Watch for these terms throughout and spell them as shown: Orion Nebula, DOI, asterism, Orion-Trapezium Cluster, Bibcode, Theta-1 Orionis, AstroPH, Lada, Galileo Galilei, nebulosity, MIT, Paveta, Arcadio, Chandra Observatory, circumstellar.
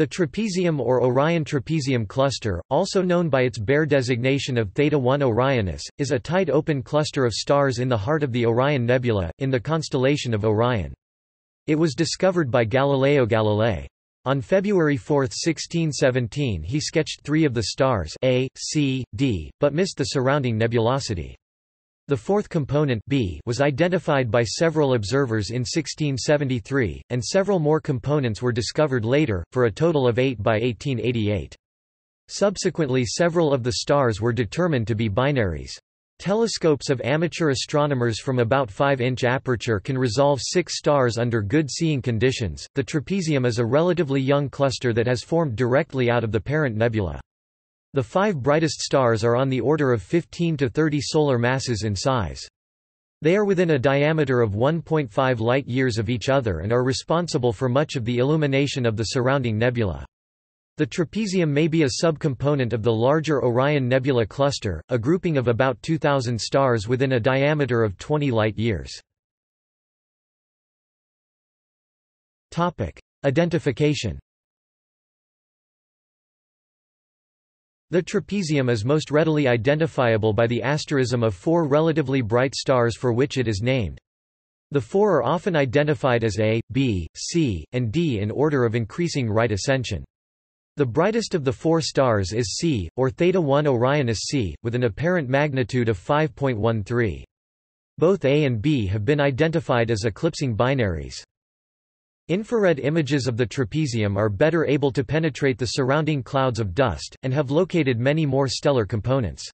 The trapezium or Orion-Trapezium Cluster, also known by its bare designation of Theta-1 Orionis, is a tight-open cluster of stars in the heart of the Orion Nebula, in the constellation of Orion. It was discovered by Galileo Galilei. On February 4, 1617 he sketched three of the stars A, C, D, but missed the surrounding nebulosity. The fourth component B was identified by several observers in 1673, and several more components were discovered later, for a total of 8 by 1888. Subsequently several of the stars were determined to be binaries. Telescopes of amateur astronomers from about 5-inch aperture can resolve 6 stars under good seeing conditions. The trapezium is a relatively young cluster that has formed directly out of the parent nebula. The 5 brightest stars are on the order of 15 to 30 solar masses in size. They are within a diameter of 1.5 light-years of each other and are responsible for much of the illumination of the surrounding nebula. The trapezium may be a subcomponent of the larger Orion Nebula cluster, a grouping of about 2,000 stars within a diameter of 20 light-years. Identification. The trapezium is most readily identifiable by the asterism of 4 relatively bright stars for which it is named. The 4 are often identified as A, B, C, and D in order of increasing right ascension. The brightest of the 4 stars is C, or Theta-1 Orionis C, with an apparent magnitude of 5.13. Both A and B have been identified as eclipsing binaries. Infrared images of the trapezium are better able to penetrate the surrounding clouds of dust, and have located many more stellar components.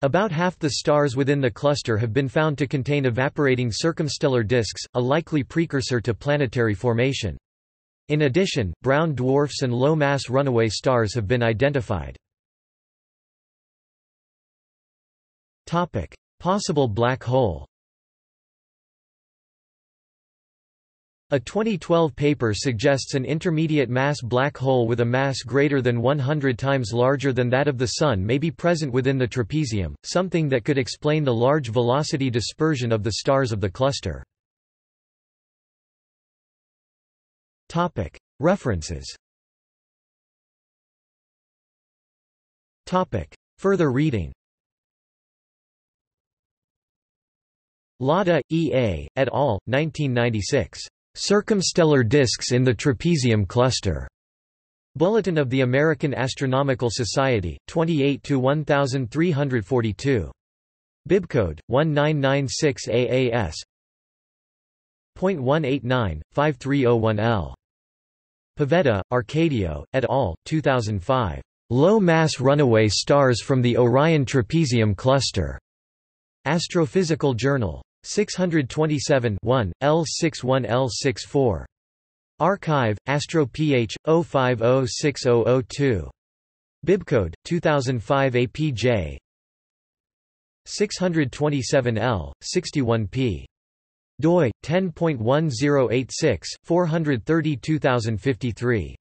About half the stars within the cluster have been found to contain evaporating circumstellar disks, a likely precursor to planetary formation. In addition, brown dwarfs and low-mass runaway stars have been identified. Possible black hole. A 2012 paper suggests an intermediate mass black hole with a mass greater than 100 times larger than that of the Sun may be present within the trapezium, something that could explain the large velocity dispersion of the stars of the cluster. References. Further reading. Lada, E. A., et al., 1996. Circumstellar Disks in the Trapezium Cluster. Bulletin of the American Astronomical Society, 28-1342. Bibcode 1996AAS.1895301L. Paveta, Arcadio, et al., 2005. Low-mass runaway stars from the Orion Trapezium Cluster. Astrophysical Journal. 627 1, L61-L64. Archive, AstroPH, 0506002. Bibcode, 2005 APJ 627L, 61P. DOI 10.1086/432053.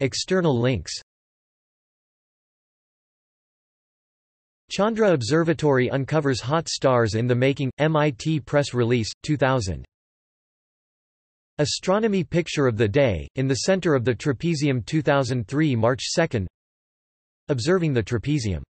External links. Chandra Observatory uncovers hot stars in the making. MIT Press Release, 2000. Astronomy Picture of the Day, in the Center of the Trapezium 2003 March 2. Observing the Trapezium.